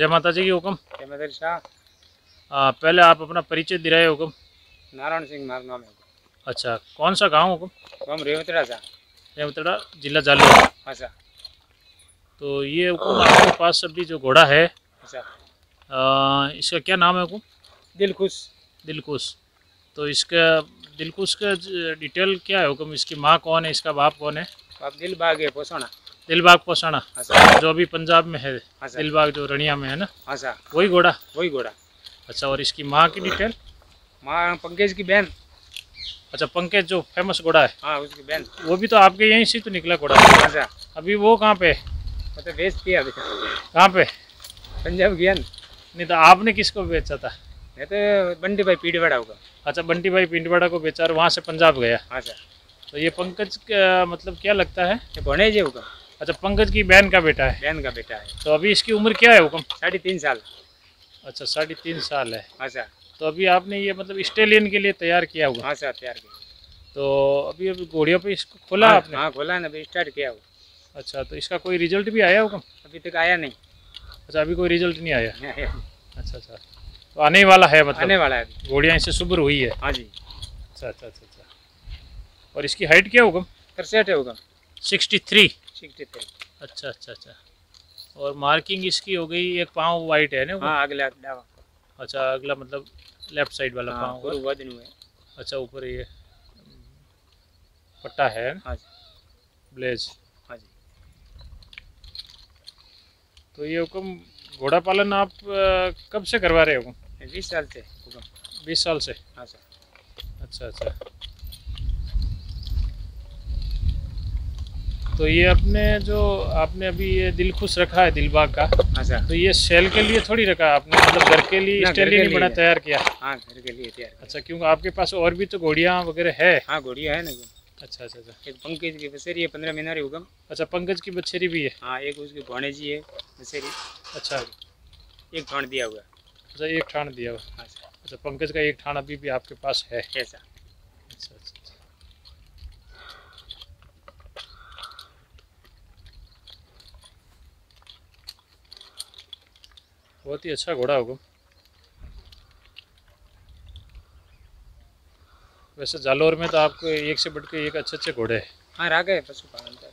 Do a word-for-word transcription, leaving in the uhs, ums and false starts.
जय माता जी की हुक्म। जय माता जी शाह। पहले आप अपना परिचय दिलाए हुक्म। नारायण सिंह मारा नाम है। अच्छा, कौन सा गाँव हुक्म? हम रेवतड़ा सा। रेवतड़ा जिला जालोर। अच्छा, तो ये हुक्म आपके पास अभी जो घोड़ा है, अच्छा, इसका क्या नाम है हुक्म? दिलखुश। दिलखुश, तो इसका दिलखुश का डिटेल क्या है हुक्म? इसकी माँ कौन है, इसका बाप कौन है? बाप दिलबाग है, पोसाना। दिलबाग पोसाना, जो अभी पंजाब में है। दिलबाग जो रणिया में है ना, वही घोड़ा? वही घोड़ा। अच्छा, और इसकी माँ की डिटेल? माँ पंकज की बहन। अच्छा, पंकज जो फेमस घोड़ा है, हाँ, उसकी बहन। वो भी तो आपके यहीं से तो निकला घोड़ा। अच्छा, अभी वो कहाँ पे है? मतलब बेचती है अभी। कहाँ पे? पंजाब गया नहीं तो आपने किसको बेचा था? नहीं तो बंटी भाई पिंडवाड़ा होगा। अच्छा, बंटी भाई पिंडवाड़ा को बेचा और वहाँ से पंजाब गया। अच्छा, तो ये पंकज का मतलब क्या लगता है? भणेजे होगा। अच्छा, पंकज की बहन का बेटा है। बहन का बेटा है। तो अभी इसकी उम्र क्या है हुक्म? साढ़े तीन साल। अच्छा, साढ़े तीन साल है। अच्छा, तो अभी आपने ये मतलब स्टेलियन के लिए तैयार किया हुआ? हाँ सर, तैयार किया। तो अभी अभी घोड़ियों पे इसको खोला? हाँ, आपने? हाँ, खोला ना, अभी स्टार्ट किया हुआ। अच्छा, तो इसका कोई रिजल्ट भी आया हुक्म? अभी तक आया नहीं। अच्छा, अभी कोई रिजल्ट नहीं आया? नहीं। अच्छा अच्छा, तो आने वाला है मतलब? आने वाला है, घोड़ियाँ इससे सुबर हुई है। हाँ जी। अच्छा अच्छा अच्छा अच्छा, और इसकी हाइट क्या हुक्म? तिरसठ है हुक्म। Sixty three sixty three. अच्छा अच्छा अच्छा, और मार्किंग इसकी हो गई एक पाँव वाइट है ना? हाँ, अगला डावा। अच्छा, अगला मतलब लेफ्ट साइड वाला पाँव ऊपर वजन हुआ है। अच्छा, ऊपर ये पट्टा है। हाँ जी, ब्लेज। हाँ जी, तो ये हुक्म घोड़ा पालन आप कब से करवा रहे हो? बीस साल से हुक्म। बीस साल से? हाँ सर। अच्छा अच्छा, तो ये अपने जो आपने अभी ये दिलखुश रखा है दिलबाग का, अच्छा, तो ये सेल के लिए थोड़ी रखा है आपने, मतलब घर के लिए स्टेलियन बना तैयार किया? हाँ, घर के लिए तैयार। अच्छा, क्योंकि आपके पास और भी तो घोड़ियाँ वगैरह है? हाँ, घोड़ियाँ है ना। अच्छा अच्छा अच्छा, एक पंकज की बछेरी है, पंद्रह महीना रही हुक्म। अच्छा, पंकज की बछेरी भी है? हाँ, एक उसकी भोने जी है बछेरी। अच्छा, एक ठाण दिया हुआ? अच्छा, एक ठाण दिया हुआ। अच्छा, पंकज का एक ठाण अभी भी आपके पास है? ऐसा। अच्छा अच्छा, बहुत ही अच्छा घोड़ा हुक्म। वैसे जालोर में तो आपको एक से बढ़ के एक अच्छे अच्छे घोड़े हैं। हाँ, राग है पशुपालन का।